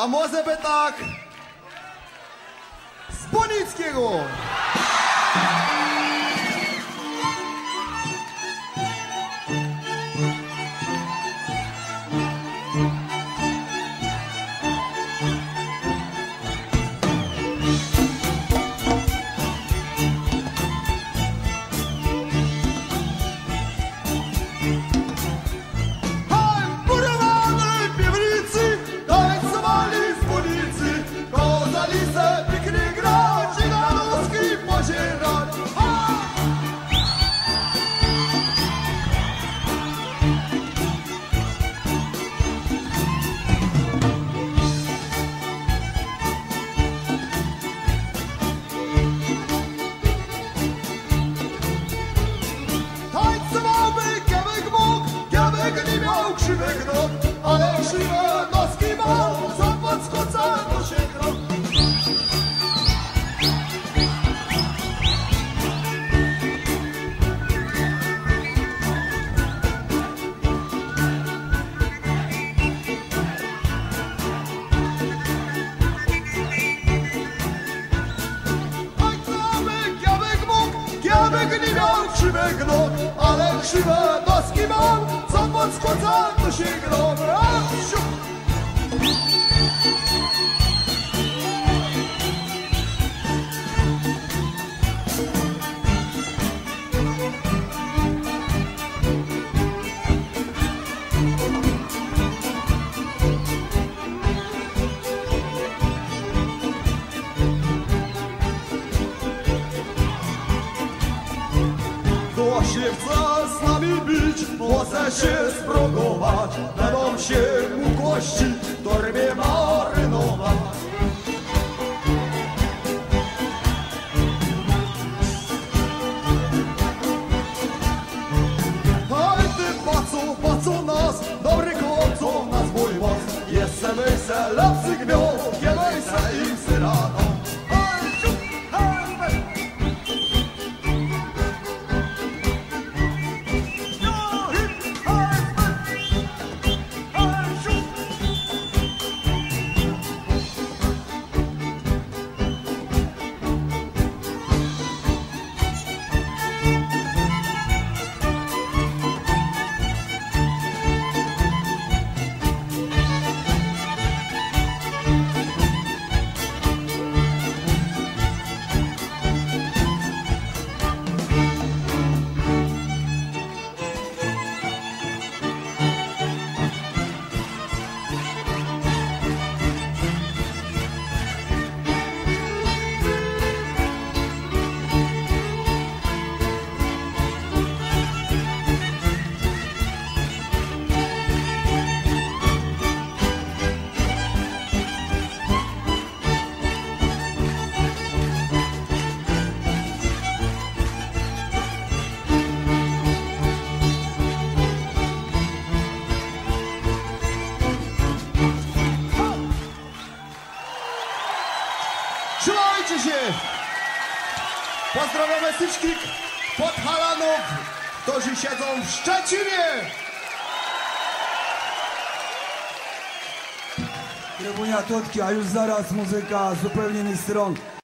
A może by tak z Bonickiego. Pozdrawiamy wszystkich podhalanów, którzy siedzą w Szczecinie! Trebunia Tutki, a już zaraz muzyka z zupełnie innych stron.